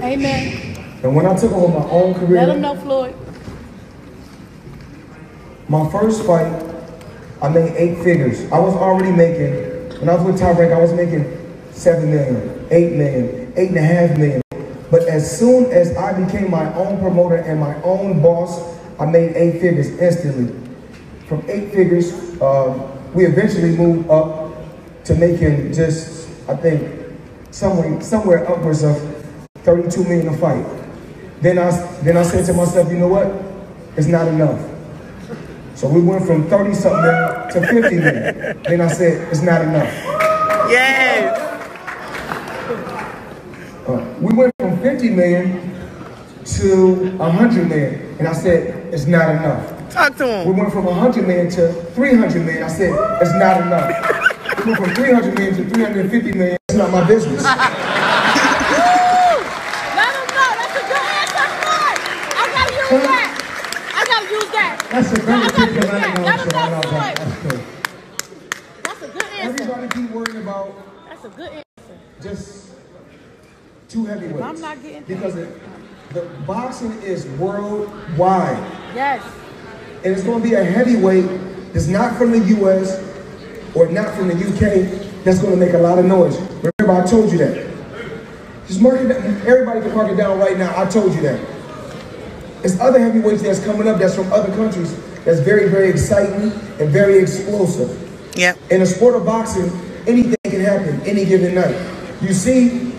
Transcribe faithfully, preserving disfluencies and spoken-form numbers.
career. Amen. And when I took on my own career, let them know, Floyd. My first fight, I made eight figures. I was already making, when I was with Top Rank, I was making seven million, eight million, eight and a half million. But as soon as I became my own promoter and my own boss, I made eight figures instantly. From eight figures, uh, we eventually moved up to making just, I think, somewhere, somewhere upwards of thirty-two million a fight. Then I, then I said to myself, you know what? It's not enough. So we went from thirty-something to fifty million. Then I said, it's not enough. Yes! Uh, we went from fifty million to one hundred million. And I said, it's not enough. Talk to him. We went from one hundred million to three hundred million. I said, it's not enough. We went from three hundred million to three hundred fifty million. It's not my business. Let him know. That's a good answer, Floyd. I got to use that. I got to use that. That's a very good answer. That. That's, cool. That's a good answer. Everybody keep worrying about. That's a good answer. Just two heavyweights. I'm not getting because it, the boxing is worldwide. Yes. And it's going to be a heavyweight that's not from the U S or not from the U K that's going to make a lot of noise. Remember, I told you that. Just mark it down. Everybody can mark it down right now. I told you that. It's other heavyweights that's coming up that's from other countries that's very, very exciting and very explosive. Yeah. In the sport of boxing, anything can happen any given night. You see